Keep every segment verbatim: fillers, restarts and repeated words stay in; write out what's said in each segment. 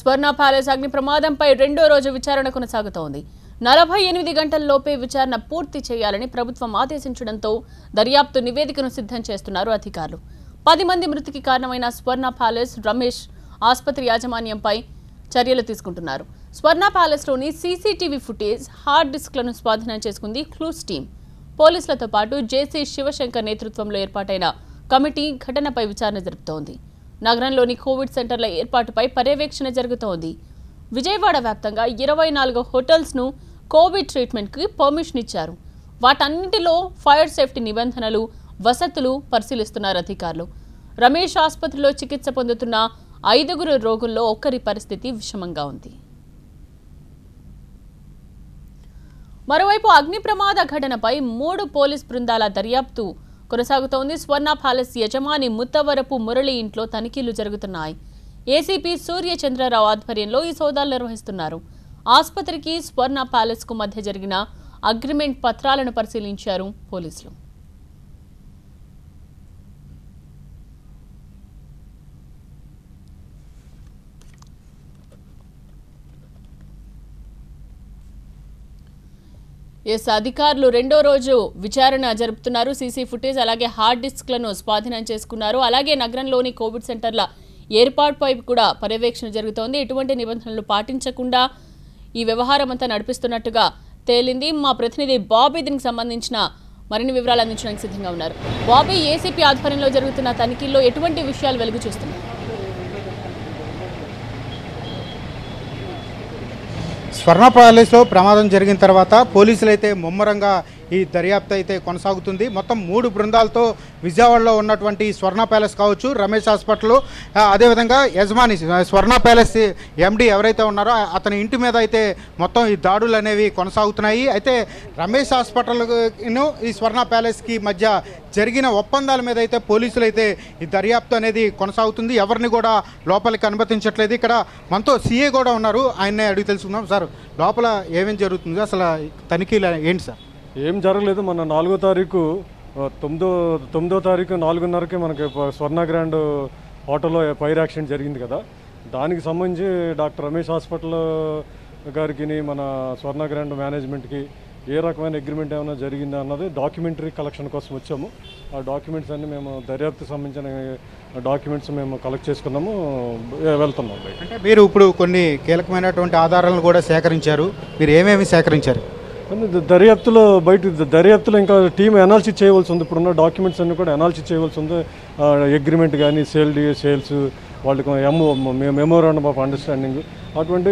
స్వర్ణ palace అగ్ని ప్రమాదంపై రెండో రోజు విచారణ కొనసాగుతోంది. నలభై ఎనిమిది గంటల లోపే విచారణ పూర్తి చేయాలని ప్రభుత్వం ఆదేశించడంతో దర్యాప్తు నివేదికను సిద్ధం చేస్తున్నారు అధికారులు. పది మంది మృతికి కారణమైన స్వర్ణ పాలెస్ రమేష్ ఆసుపత్రి యాజమాన్యంపై చర్యలు తీసుకుంటున్నారు. స్వర్ణ పాలెస్లోని సీసీటీవీ ఫుటేజ్, హార్డ్ డిస్క్లను స్వాధీనం చేసుకుంది క్లూస్ టీం. పోలీసులతో పాటు జేసీ శివశంకర్ నేతృత్వంలో ఏర్పాటైన కమిటీ ఘటనపై విచారణ జరుపుతోంది. నగరంలోని కోవిడ్ సెంటర్ల ఏర్పాటుపై పర్యవేక్షణ జరుగుతోంది. విజయవాడ వ్యాప్తంగా ఇరవై నాలుగు హోటల్స్ను కోవిడ్ ట్రీట్మెంట్కి పర్మిషన్ ఇచ్చారు. వాటన్నింటిలో ఫైర్ సేఫ్టీ నిబంధనలు, వసతులు పరిశీలిస్తున్నారు అధికారులు. రమేష్ ఆసుపత్రిలో చికిత్స పొందుతున్న ఐదుగురు రోగుల్లో ఒక్కరి పరిస్థితి విషమంగా ఉంది. మరోవైపు అగ్ని ప్రమాద ఘటనపై మూడు పోలీస్ బృందాల దర్యాప్తు కొనసాగుతోంది. స్వర్ణ పాలెస్ యజమాని ముత్తవరపు మురళి ఇంట్లో తనిఖీలు జరుగుతున్నాయి. ఏసీపీ సూర్యచంద్ర రావ ఆధ్వర్యంలో ఈ సోదాలు నిర్వహిస్తున్నారు. ఆసుపత్రికి, స్వర్ణ పాలెస్కు మధ్య జరిగిన అగ్రిమెంట్ పత్రాలను పరిశీలించారు పోలీసులు. ఎస్ అధికారులు రెండో రోజు విచారణ జరుపుతున్నారు. సీసీ ఫుటేజ్ అలాగే హార్డ్ డిస్క్లను స్వాధీనం చేసుకున్నారు. అలాగే నగరంలోని కోవిడ్ సెంటర్ల ఏర్పాటుపై కూడా పర్యవేక్షణ జరుగుతోంది. ఎటువంటి నిబంధనలు పాటించకుండా ఈ వ్యవహారం అంతా నడిపిస్తున్నట్టుగా తేలింది. మా ప్రతినిధి బాబీ దీనికి సంబంధించిన మరిన్ని వివరాలు అందించడానికి సిద్ధంగా ఉన్నారు. బాబీ, ఏసీపీ ఆధ్వర్యంలో జరుగుతున్న తనిఖీల్లో ఎటువంటి విషయాలు వెలుగు చూస్తున్నారు? స్వర్ణ పాలెస్లో ప్రమాదం జరిగిన తర్వాత పోలీసులైతే ముమ్మరంగా ఈ దర్యాప్తు అయితే కొనసాగుతుంది. మొత్తం మూడు బృందాలతో విజయవాడలో ఉన్నటువంటి స్వర్ణ ప్యాలెస్ కావచ్చు, రమేష్ హాస్పిటల్, అదేవిధంగా యజమాని స్వర్ణ ప్యాలెస్ ఎండీ ఎవరైతే ఉన్నారో అతని ఇంటి మీద అయితే మొత్తం ఈ దాడులు అనేవి కొనసాగుతున్నాయి. అయితే రమేష్ హాస్పిటల్ను ఈ స్వర్ణ ప్యాలెస్కి మధ్య జరిగిన ఒప్పందాల మీద అయితే పోలీసులు అయితే ఈ దర్యాప్తు అనేది కొనసాగుతుంది. ఎవరిని కూడా లోపలికి అనుమతించట్లేదు. ఇక్కడ మనతో సీఏ కూడా ఉన్నారు. ఆయన్నే అడిగి తెలుసుకున్నాం. సార్, లోపల ఏమేమి జరుగుతుంది, అసలు తనిఖీలు ఏంటి సార్? ఏం జరగలేదు. మన నాలుగో తారీఖు తొమ్మిదో తొమ్మిదో తారీఖు నాలుగున్నరకి మనకి స్వర్ణ గ్రాండ్ హోటల్లో ఫైర్ యాక్సిడెంట్ జరిగింది కదా, దానికి సంబంధించి డాక్టర్ రమేష్ హాస్పిటల్ గారికి, మన స్వర్ణ గ్రాండ్ మేనేజ్మెంట్కి ఏ రకమైన అగ్రిమెంట్ ఏమైనా జరిగిందా అన్నది డాక్యుమెంటరీ కలెక్షన్ కోసం వచ్చాము. ఆ డాక్యుమెంట్స్ అన్నీ మేము దర్యాప్తుకు సంబంధించిన డాక్యుమెంట్స్ మేము కలెక్ట్ చేసుకున్నాము, వెళ్తున్నాము. అంటే మీరు ఇప్పుడు కొన్ని కీలకమైనటువంటి ఆధారాలను కూడా సేకరించారు. మీరు ఏమేమి సేకరించారు? దర్యాప్తులో బయట దర్యాప్తులో ఇంకా టీం అనాలిసిస్ చేయవలసి ఉంది. ఇప్పుడున్న డాక్యుమెంట్స్ అన్నీ కూడా అనాలిసిస్ చేయవలసి ఉంది. అగ్రిమెంట్ కానీ, సేల్ సేల్స్ వాళ్ళకి ఎమో మెమోరాండం ఆఫ్ అండర్స్టాండింగ్, అటువంటి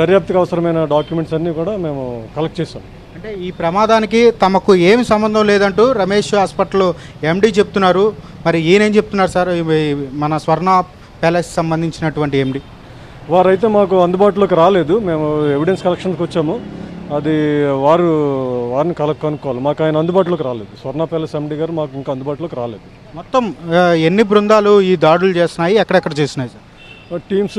దర్యాప్తుకు అవసరమైన డాక్యుమెంట్స్ అన్నీ కూడా మేము కలెక్ట్ చేసాం. అంటే ఈ ప్రమాదానికి తమకు ఏమి సంబంధం లేదంటూ రమేష్ హాస్పిటల్ ఎండీ చెప్తున్నారు. మరి ఈయనేం చెప్తున్నారు సార్, మన స్వర్ణ ప్యాలెస్ సంబంధించినటువంటి ఎండీ? వారైతే మాకు అందుబాటులోకి రాలేదు. మేము ఎవిడెన్స్ కలెక్షన్కి వచ్చాము. అది వారు వారిని కల కనుక్కోవాలి. మాకు ఆయన అందుబాటులోకి రాలేదు. స్వర్ణ ప్యాలెస్ ఎండీ గారు మాకు ఇంకా అందుబాటులోకి రాలేదు. మొత్తం ఎన్ని బృందాలు ఈ దాడులు చేస్తున్నాయి, ఎక్కడెక్కడ చేస్తున్నాయి సార్? టీమ్స్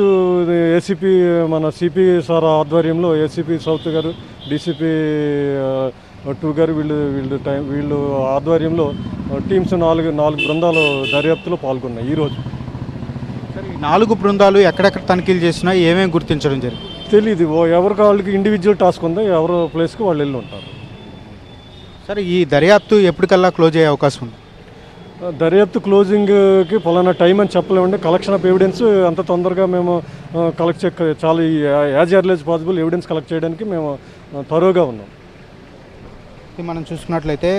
ఏసీపీ మన సిపి సార్ ఆధ్వర్యంలో ఏసీపీ సౌత్ గారు, డీసీపీ టూ గారు, వీళ్ళు వీళ్ళు టైం వీళ్ళు ఆధ్వర్యంలో టీమ్స్ నాలుగు నాలుగు బృందాలు దర్యాప్తులో పాల్గొన్నాయి ఈరోజు. నాలుగు బృందాలు ఎక్కడెక్కడ తనిఖీలు చేసినా ఏమేమి గుర్తించడం జరిగింది తెలీదు. ఎవరికి వాళ్ళకి ఇండివిజువల్ టాస్క్ ఉందో, ఎవరో ప్లేస్కి వాళ్ళు వెళ్ళి ఉంటారు. సరే, ఈ దర్యాప్తు ఎప్పటికల్లా క్లోజ్ అయ్యే అవకాశం ఉంది? దర్యాప్తు క్లోజింగ్కి ఫలానా టైం అని చెప్పలేమండి. కలెక్షన్ ఆఫ్ ఎవిడెన్స్ అంత తొందరగా మేము కలెక్ట్ చే చాలా as early as possible evidence collect చేయడానికి మేము తరోగా ఉన్నాం. మనం చూసుకున్నట్లయితే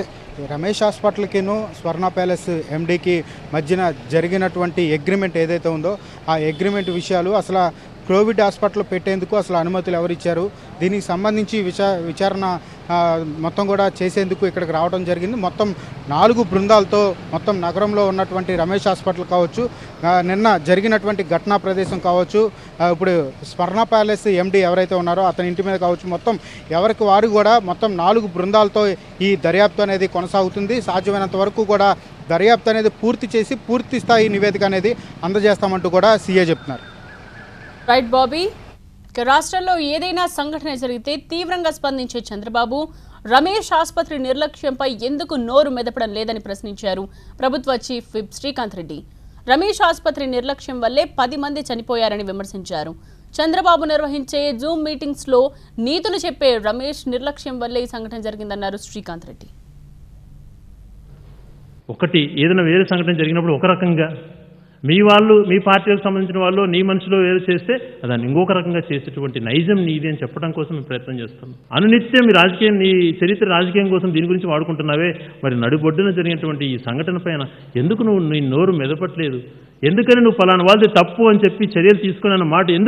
రమేష్ హాస్పిటల్కిను స్వర్ణ ప్యాలెస్ ఎండీకి మధ్యన జరిగినటువంటి అగ్రిమెంట్ ఏదైతే ఉందో ఆ అగ్రిమెంట్ విషయాలు, అసలు కోవిడ్ హాస్పిటల్ పెట్టేందుకు అసలు అనుమతులు ఎవరు ఇచ్చారు, దీనికి సంబంధించి విచా విచారణ మొత్తం కూడా చేసేందుకు ఇక్కడికి రావడం జరిగింది. మొత్తం నాలుగు బృందాలతో మొత్తం నగరంలో ఉన్నటువంటి రమేష్ హాస్పిటల్ కావచ్చు, నిన్న జరిగినటువంటి ఘటనా ప్రదేశం కావచ్చు, ఇప్పుడు స్వర్ణ ప్యాలెస్ ఎండీ ఎవరైతే ఉన్నారో అతని ఇంటి మీద కావచ్చు, మొత్తం ఎవరికి వారు కూడా మొత్తం నాలుగు బృందాలతో ఈ దర్యాప్తు అనేది కొనసాగుతుంది. సాధ్యమైనంత వరకు కూడా దర్యాప్తు అనేది పూర్తి చేసి పూర్తి స్థాయి నివేదిక అనేది అందజేస్తామంటూ కూడా సీఏ చెప్తున్నారు. రైట్ బాబీ, రాష్ట్రంలో ఏదైనా సంఘటన జరిగితే తీవ్రంగా స్పందించే చంద్రబాబు రమేష్ ఆసుపత్రి నిర్లక్ష్యంపై ఎందుకు నోరు మెదపడం లేదని ప్రశ్నించారు ప్రభుత్వ చీఫ్ విప్ శ్రీకాంత్ రెడ్డి. రమేష్ ఆసుపత్రి నిర్లక్ష్యం వల్లే పది మంది చనిపోయారని విమర్శించారు. చంద్రబాబు నిర్వహించే జూమ్ మీటింగ్స్ లో నీతులు చెప్పే రమేష్ నిర్లక్ష్యం వల్లే ఈ సంఘటన జరిగిందన్నారు శ్రీకాంత్ రెడ్డి. ఒకటి ఏదైనా వేరే సంఘటన జరిగినప్పుడు ఒక రకంగా, మీ వాళ్ళు మీ పార్టీలకు సంబంధించిన వాళ్ళు నీ మనసులో వేరు చేస్తే దాన్ని ఇంకొక రకంగా చేసేటువంటి నైజం నీది అని చెప్పడం కోసం మేము ప్రయత్నం చేస్తున్నాం. అనునిత్యం మీ రాజకీయం, నీ చరిత్ర రాజకీయం కోసం దీని గురించి వాడుకుంటున్నావే. మరి నడుబొడ్డున జరిగినటువంటి ఈ సంఘటన పైన ఎందుకు నువ్వు నీ నోరు మెదపట్లేదు? ఎందుకని నువ్వు ఫలానా వాళ్ళది తప్పు అని చెప్పి చర్యలు తీసుకున్న మాట